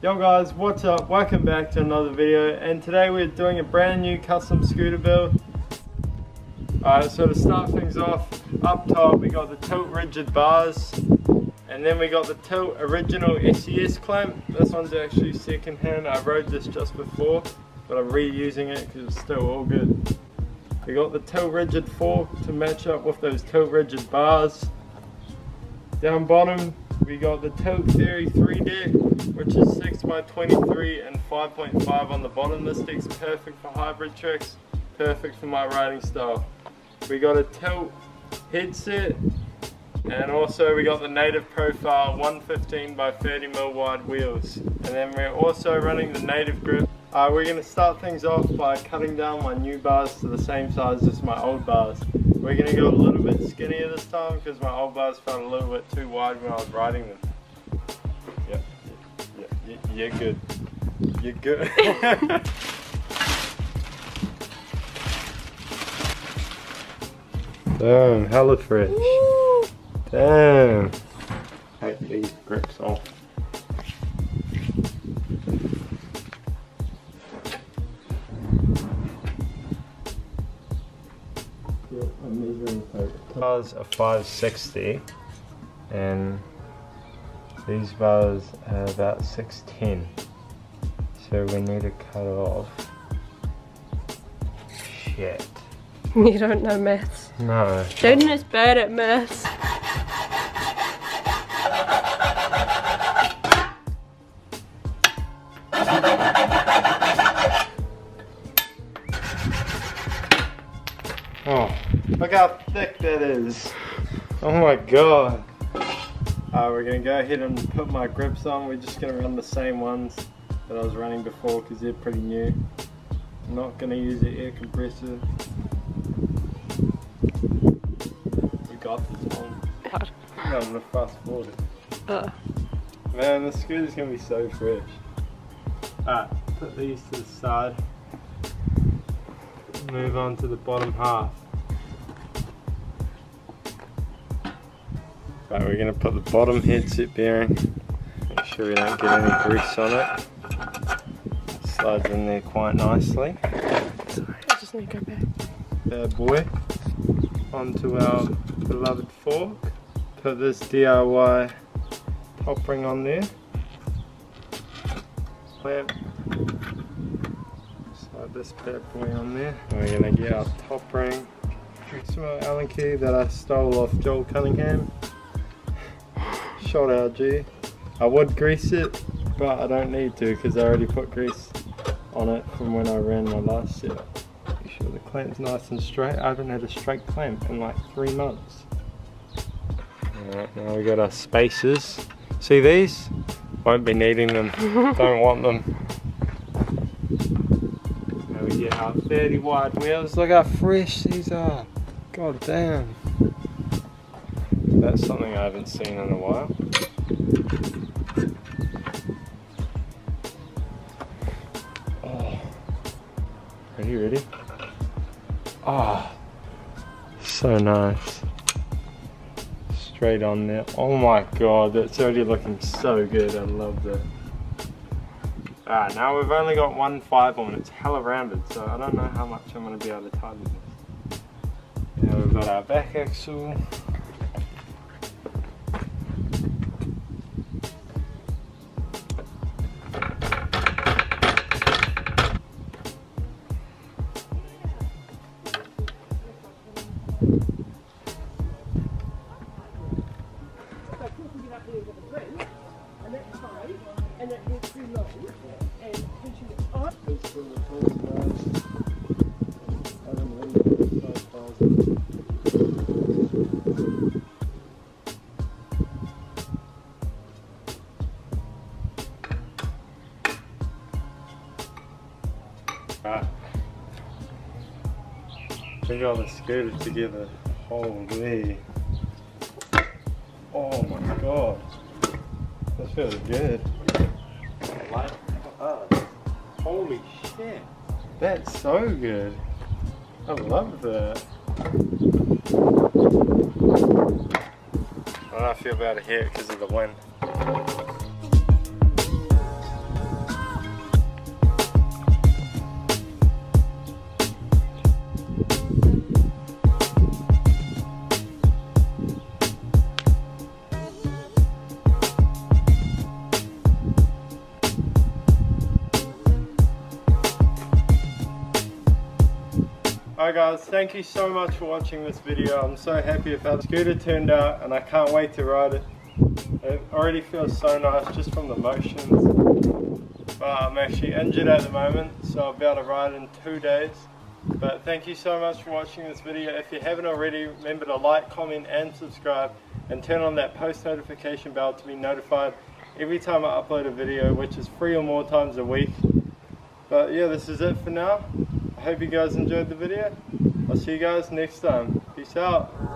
Yo guys, what's up? Welcome back to another video, and today we're doing a brand new custom scooter build. Alright, so to start things off, up top we got the Tilt Rigid bars, and then we got the Tilt Original SES clamp. This one's actually second hand, I rode this just before, but I'm reusing it because it's still all good. We got the Tilt Rigid fork to match up with those Tilt Rigid bars. Down bottom, we got the Tilt Theory 3 deck, which is 6x23 and 5.5 on the bottom. This deck's perfect for hybrid tricks, perfect for my riding style. We got a Tilt headset, and also we got the Native Profile 115x30mm wide wheels. And then we're also running the Native grip. We're going to start things off by cutting down my new bars to the same size as my old bars. We're going to go a little bit skinnier this time because my old bars felt a little bit too wide when I was riding them. Yeah, good. You're good. Damn, hella fresh. Woo. Damn. Take these grips off. Bars are 560 and these bars are about 610, so we need to cut off. Shit. You don't know maths. No. Jaden is bad at maths. Oh, look how thick that is. Oh my god. We're going to go ahead and put my grips on. We're just going to run the same ones that I was running before because they're pretty new. I'm not going to use the air compressor. We got this one. God. I'm going to fast forward it. Man, the scooter's going to be so fresh. Alright, put these to the side. Move on to the bottom half. Right, we're going to put the bottom headset bearing, make sure we don't get any grease on it. It slides in there quite nicely. Sorry, I just need to go back. Bad boy. Onto our beloved fork. Put this DIY top ring on there. Clamp. This bad boy on there. We're going to get our top ring. Some Allen key that I stole off Joel Cunningham. Shot LG. I would grease it, but I don't need to because I already put grease on it from when I ran my last setup. Make sure the clamp's nice and straight. I haven't had a straight clamp in like 3 months. Alright, now we got our spacers. See these? Won't be needing them. Don't want them. Get our 30 wide wheels. Look how fresh these are. God damn. That's something I haven't seen in a while. Oh. Are you ready? Ah, oh, so nice. Straight on there. Oh my god, that's already looking so good. I love that. Alright, now we've only got 1 5 on, it's hella rounded, so I don't know how much I'm going to be able to tighten this. Now we've got our back axle. Right. We got the scooter together. Holy. Oh my god. That feels good. Light for us. Holy shit. That's so good. I love that. I don't know how I feel about it here because of the wind. Hi guys, thank you so much for watching this video. I'm so happy with how the scooter turned out and I can't wait to ride it. It already feels so nice just from the motions. But I'm actually injured at the moment, so I'll be able to ride in 2 days. But thank you so much for watching this video. If you haven't already, remember to like, comment and subscribe and turn on that post notification bell to be notified every time I upload a video, which is 3 or more times a week. But yeah, this is it for now. I hope you guys enjoyed the video. I'll see you guys next time. Peace out.